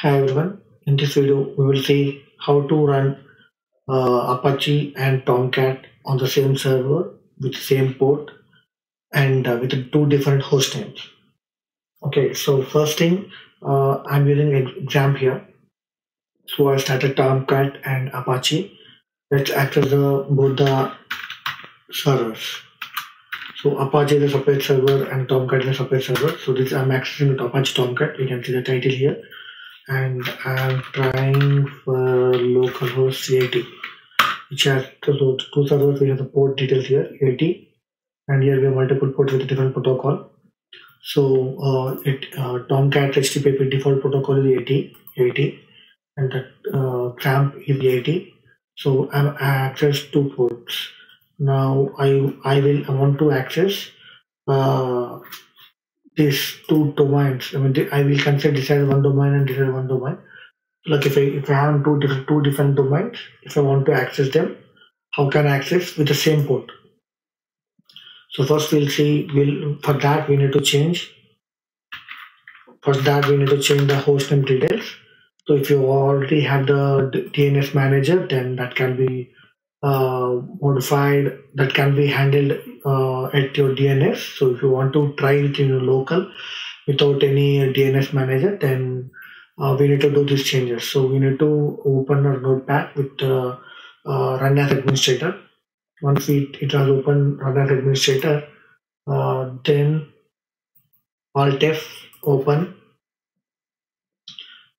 Hi everyone, in this video we will see how to run Apache and Tomcat on the same server with same port and with two different host names. Okay, so first thing, I'm using XAMPP here. So I started Tomcat and Apache. Let's access both the servers. So Apache is a separate server and Tomcat is a separate server. So this I'm accessing with Apache Tomcat. You can see the title here. And I'm trying for localhost 80, which has so two servers. We have the port details here, 80, and here we have multiple ports with different protocol. So Tomcat HTTP default protocol is 80, and the XAMPP is 80. So I access two ports. Now I want to access these two domains. I mean, I will consider decide one domain and decide one domain. Like if I have two different domains, if I want to access them, how can I access with the same port? So first for that we need to change the hostname details. So if you already have the DNS manager, then that can be modified, that can be handled at your DNS. So if you want to try it in your local without any DNS manager, then we need to do these changes. So we need to open our Notepad with run as administrator. Once it has opened run as administrator, then Alt F open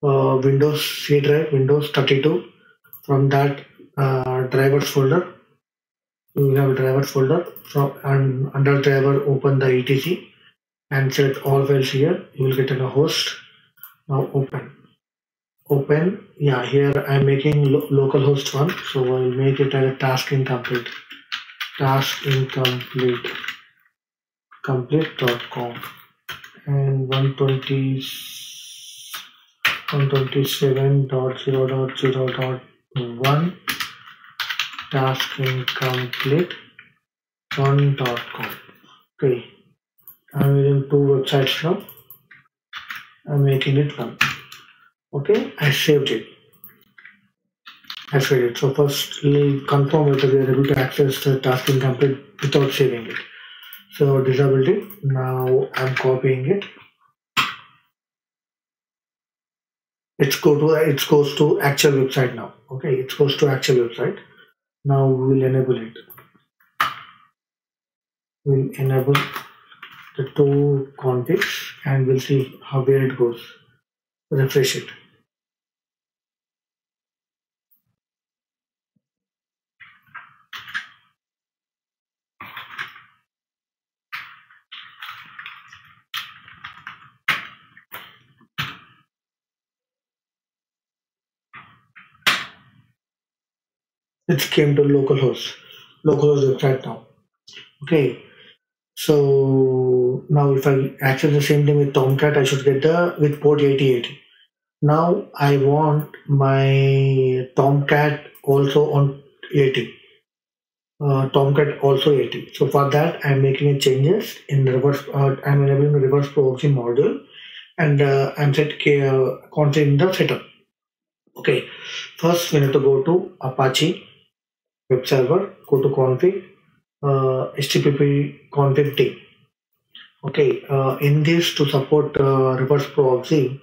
Windows C drive, Windows 32. From that drivers folder, you have a drivers folder. From and under driver, open the etc and select all files here. You will get a host. Now open. Yeah, here I'm making localhost 1, so I'll make it as a task incomplete.com and 127.0.0.1 taskincomplete1.com. Okay, I'm using two websites now. I'm making it one. Okay, I saved it. So first we'll confirm whether we are able to access the task incomplete without saving it. So disabled it. Now I'm copying it. It goes to actual website now. Okay, it goes to actual website. Now we will enable it. We'll enable the two configs and we'll see how where it goes. Refresh it. It came to localhost website now. Okay, so now if I access the same thing with Tomcat, I should get with port 8080. Now I want my Tomcat also on 80. Tomcat also 80. So for that, I'm making changes in reverse. I'm enabling the reverse proxy module, and I'm configuring the setup. Okay, first we need to go to Apache web server, go to config, HTTP config t. Okay, in this to support reverse proxy,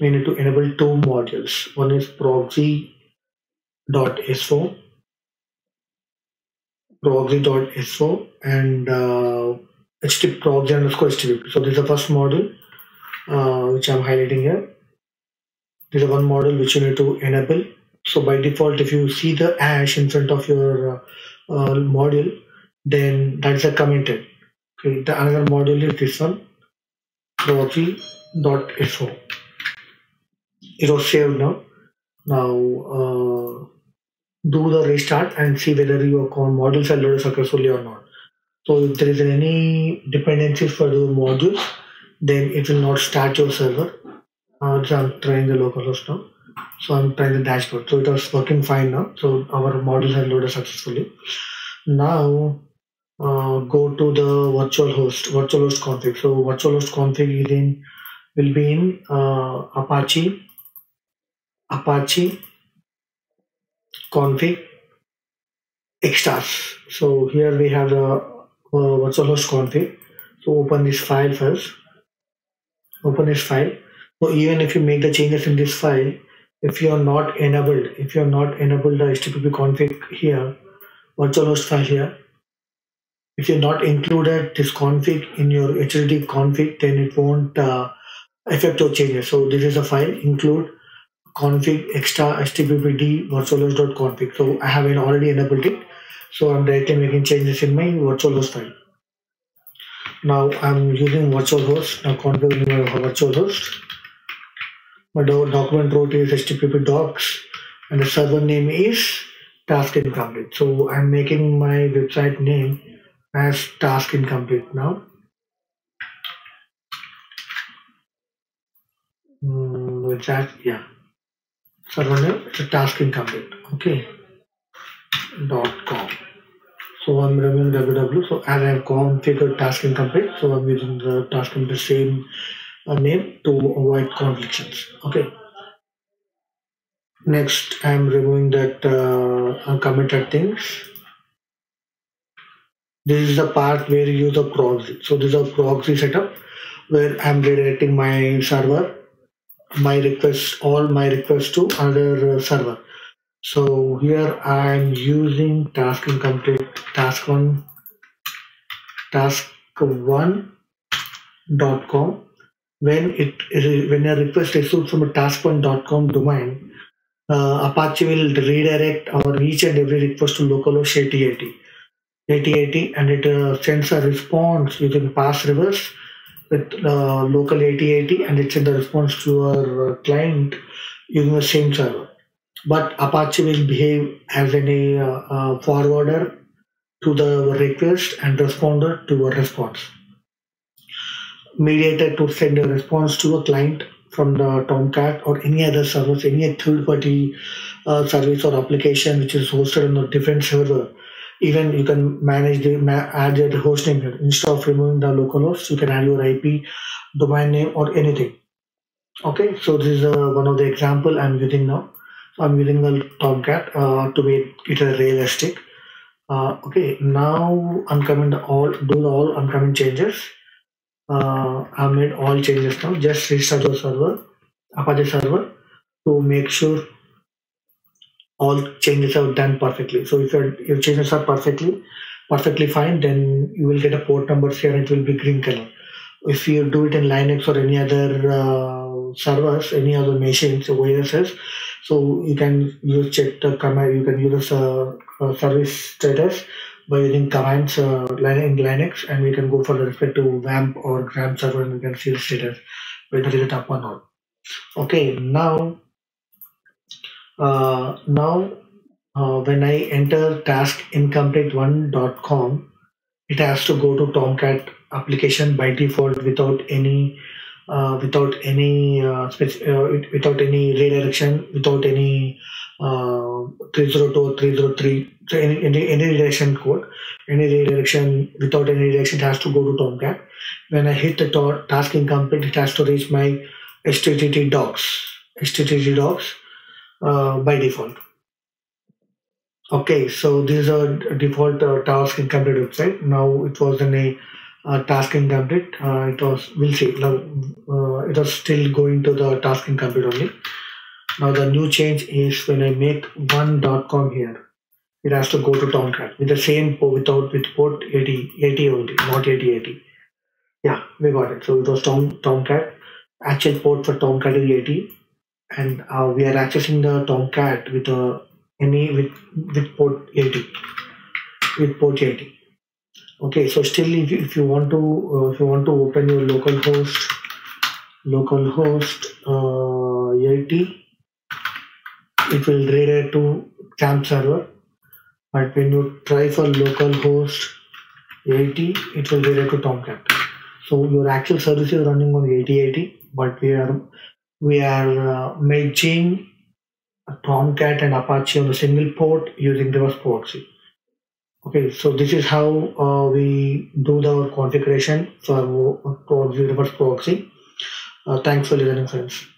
we need to enable two modules. One is proxy.so and HTTP proxy_HTTP. So this is the first module which I'm highlighting here. This is one model which you need to enable. So by default, if you see the hash in front of your module, then that's a committed. Okay, the another module is this one, proxy.so. It was saved now. Now do the restart and see whether your modules are loaded successfully or not. So if there is any dependencies for the modules, then it will not start your server. So I'm trying the localhost now. So I'm trying the dashboard. So it was working fine now. So our modules have loaded successfully. Now go to the virtual host config. So virtual host config will be in Apache Apache config xstars. So here we have the virtual host config. So open this file first. Open this file. So even if you make the changes in this file, if you have not enabled the HTTP config here, virtual host file here, if you have not included this config in your HTTP config, then it won't affect your changes. So this is a file, include config extra httpd virtualhost.config. So I have already enabled it. So I'm directly making changes in my virtual host file. Now I'm using virtual host. Now configuring my virtual host. My document route is HTTP docs and the server name is task incomplete. So I'm making my website name as task incomplete now. Server name is task incomplete. Okay. .com. So I'm running www. So as I have configured task incomplete, so I'm using the task in the same name to avoid conflicts. Okay. Next, I'm removing that uncommitted things. This is the part where you use a proxy. So this is a proxy setup where I'm redirecting my server, all my requests to another server. So here I'm using task incomplete, task1.com. When a request is issued from a task1.com domain, Apache will redirect each and every request to localhost 8080, and it sends a response using pass reverse with local 8080, and it sends a response to your client using the same server. But Apache will behave as a forwarder to the request and responder to a response. Mediator to send a response to a client from the Tomcat or any other service, any third-party service or application which is hosted on a different server. Even you can manage add your host name here. Instead of removing the localhost, you can add your IP, domain name, or anything. Okay, so this is one of the example I'm using now. I'm using the Tomcat to make it realistic. Okay, now do all uncomment changes. I made all changes now. Just restart the server, Apache server, to make sure all changes are done perfectly. So if your changes are perfectly fine, then you will get a port number here and it will be green color. If you do it in Linux or any other servers, any other machines, OSs, so you can check the command. You can use a service status by using commands in Linux, and we can go for the respect to VAMP or XAMPP server, and we can see the status whether it is up or not. Okay, now. When I enter taskincomplete1.com, it has to go to Tomcat application by default without any redirection, without any 302 or 303, so any redirection code, without any redirection, it has to go to Tomcat. When I hit the task incomplete, it has to reach my HTTP docs. By default. Okay, so this is a default task incomplete website. Now it was in a task incomplete. We'll see. Now it was still going to the task incomplete only. Now the new change is when I make 1.com here, it has to go to Tomcat with the same port, with port 8080 only, not 8080. Yeah, we got it. So it was Tomcat. Actual port for Tomcat is 80. And we are accessing the Tomcat with port 80, with port 80. Okay, so still, if you want to open your localhost 80, it will redirect to XAMPP server. But when you try for localhost 80, it will redirect to Tomcat. So your actual service is running on 8080, but we are merging Tomcat and Apache on a single port using reverse proxy. Okay, so this is how we do the configuration for reverse proxy. Thanks for listening, friends.